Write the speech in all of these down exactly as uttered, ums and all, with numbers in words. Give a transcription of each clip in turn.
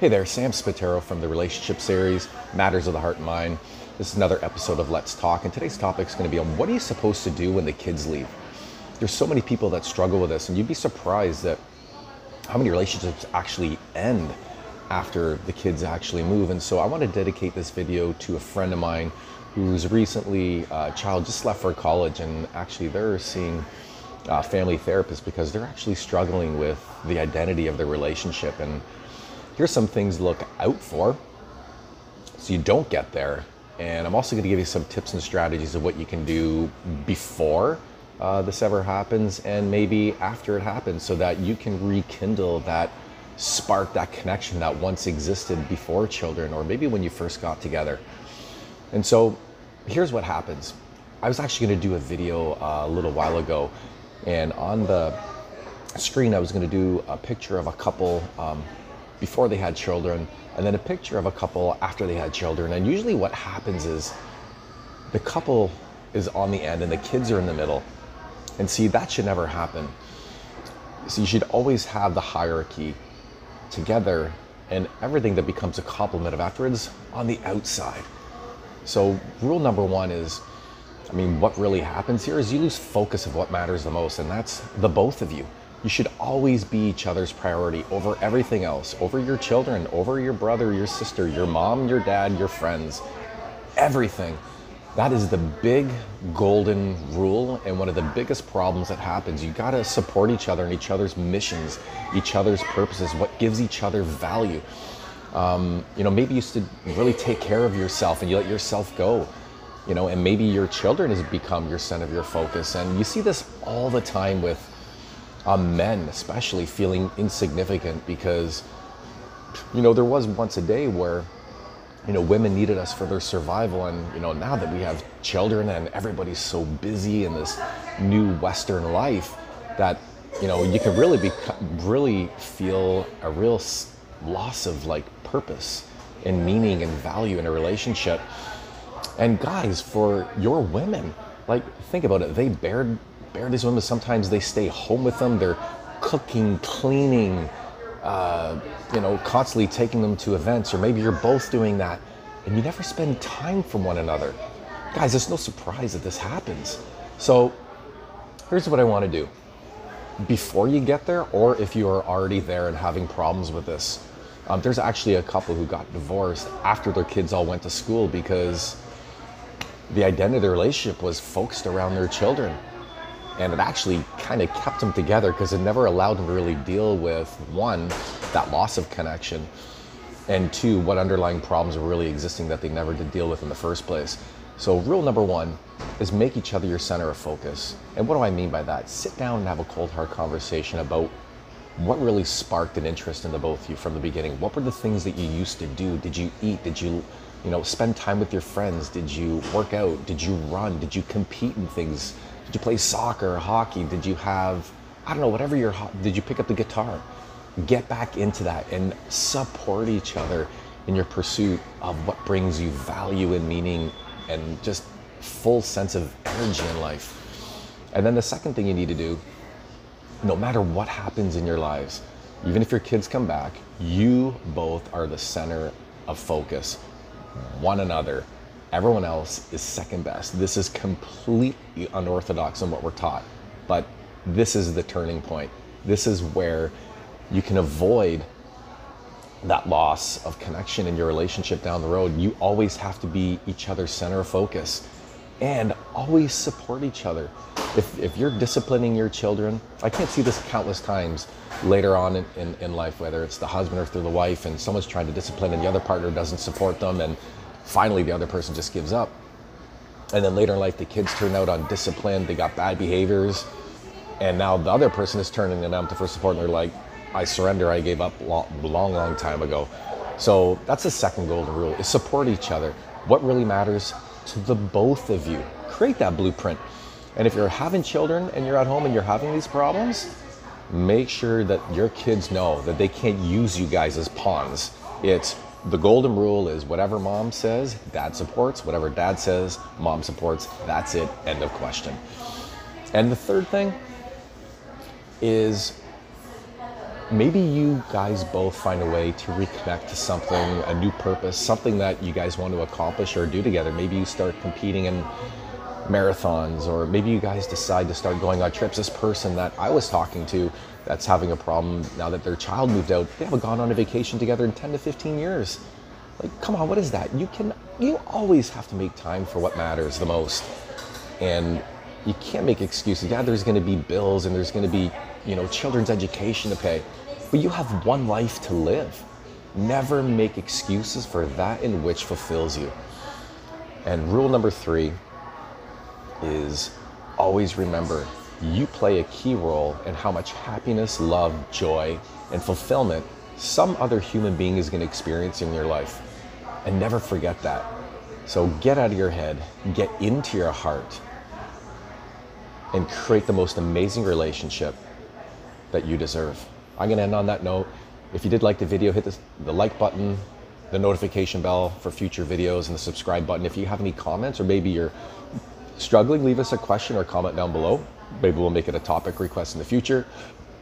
Hey there, Sam Spataro from The Relationship Series, Matters of the Heart and Mind. This is another episode of Let's Talk, and today's topic is going to be on what are you supposed to do when the kids leave? There's so many people that struggle with this, and you'd be surprised at how many relationships actually end after the kids actually move. And so I want to dedicate this video to a friend of mine who's recently a child just left for college, and actually they're seeing a family therapist because they're actually struggling with the identity of their relationship. And here's some things to look out for so you don't get there. And I'm also going to give you some tips and strategies of what you can do before uh, this ever happens and maybe after it happens so that you can rekindle that spark, that connection that once existed before children or maybe when you first got together. And so here's what happens. I was actually going to do a video uh, a little while ago, and on the screen I was going to do a picture of a couple um, before they had children, and then a picture of a couple after they had children. And usually what happens is the couple is on the end and the kids are in the middle. And see, that should never happen. So you should always have the hierarchy together and everything that becomes a complement of afterwards on the outside. So rule number one is, I mean, what really happens here is you lose focus of what matters the most, and that's the both of you. You should always be each other's priority over everything else, over your children, over your brother, your sister, your mom, your dad, your friends, everything. That is the big golden rule and one of the biggest problems that happens. You gotta support each other in each other's missions, each other's purposes, what gives each other value. Um, you know, maybe you used to really take care of yourself and you let yourself go. You know, and maybe your children has become your center of your focus. And you see this all the time with Uh, men especially feeling insignificant because, you know, there was once a day where, you know, women needed us for their survival. And, you know, now that we have children and everybody's so busy in this new Western life that, you know, you can really be, really feel a real loss of like purpose and meaning and value in a relationship. And guys, for your women, like, think about it. They bared Bear these women, sometimes they stay home with them, they're cooking, cleaning, uh, you know, constantly taking them to events, or maybe you're both doing that, and you never spend time from one another. Guys, it's no surprise that this happens. So here's what I want to do. Before you get there, or if you are already there and having problems with this, um, there's actually a couple who got divorced after their kids all went to school because the identity of their relationship was focused around their children. And it actually kind of kept them together because it never allowed them to really deal with, one, that loss of connection, and two, what underlying problems were really existing that they never did deal with in the first place. So rule number one is make each other your center of focus. And what do I mean by that? Sit down and have a cold hard conversation about what really sparked an interest in the both of you from the beginning. What were the things that you used to do? Did you eat? Did you, you know, spend time with your friends? Did you work out? Did you run? Did you compete in things? Did you play soccer, hockey? Did you have, I don't know, whatever your, did you pick up the guitar? Get back into that and support each other in your pursuit of what brings you value and meaning and just full sense of energy in life. And then the second thing you need to do, no matter what happens in your lives, even if your kids come back, you both are the center of focus, one another. Everyone else is second best. This is completely unorthodox in what we're taught, but this is the turning point. This is where you can avoid that loss of connection in your relationship down the road. You always have to be each other's center of focus and always support each other. If, if you're disciplining your children, I can't see this countless times later on in, in, in life, whether it's the husband or through the wife, and someone's trying to discipline and the other partner doesn't support them, and finally, the other person just gives up. And then later in life, the kids turn out undisciplined, they got bad behaviors, and now the other person is turning to them for support, and they're like, I surrender, I gave up long, long, long time ago. So that's the second golden rule, is support each other. What really matters to the both of you? Create that blueprint. And if you're having children, and you're at home, and you're having these problems, make sure that your kids know that they can't use you guys as pawns. It's the golden rule is whatever mom says, dad supports. Whatever dad says, mom supports. That's it. End of question. And the third thing is maybe you guys both find a way to reconnect to something, a new purpose, something that you guys want to accomplish or do together. Maybe you start competing in marathons, or maybe you guys decide to start going on trips. This person that I was talking to that's having a problem now that their child moved out, they haven't gone on a vacation together in ten to fifteen years. Like, come on, what is that? You can, you always have to make time for what matters the most. And you can't make excuses. Yeah, there's going to be bills and there's going to be, you know, children's education to pay, but you have one life to live. Never make excuses for that in which fulfills you. And rule number three is always remember, you play a key role in how much happiness, love, joy, and fulfillment some other human being is going to experience in your life. And never forget that. So get out of your head, get into your heart, and create the most amazing relationship that you deserve. I'm going to end on that note. If you did like the video, hit the, the like button, the notification bell for future videos, and the subscribe button. If you have any comments, or maybe you're struggling, leave us a question or comment down below. Maybe we'll make it a topic request in the future.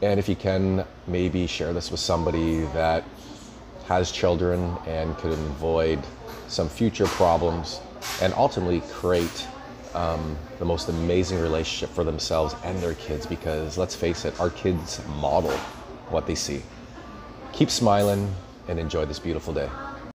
And if you can, maybe share this with somebody that has children and could avoid some future problems and ultimately create um, the most amazing relationship for themselves and their kids, because let's face it, our kids model what they see. Keep smiling and enjoy this beautiful day.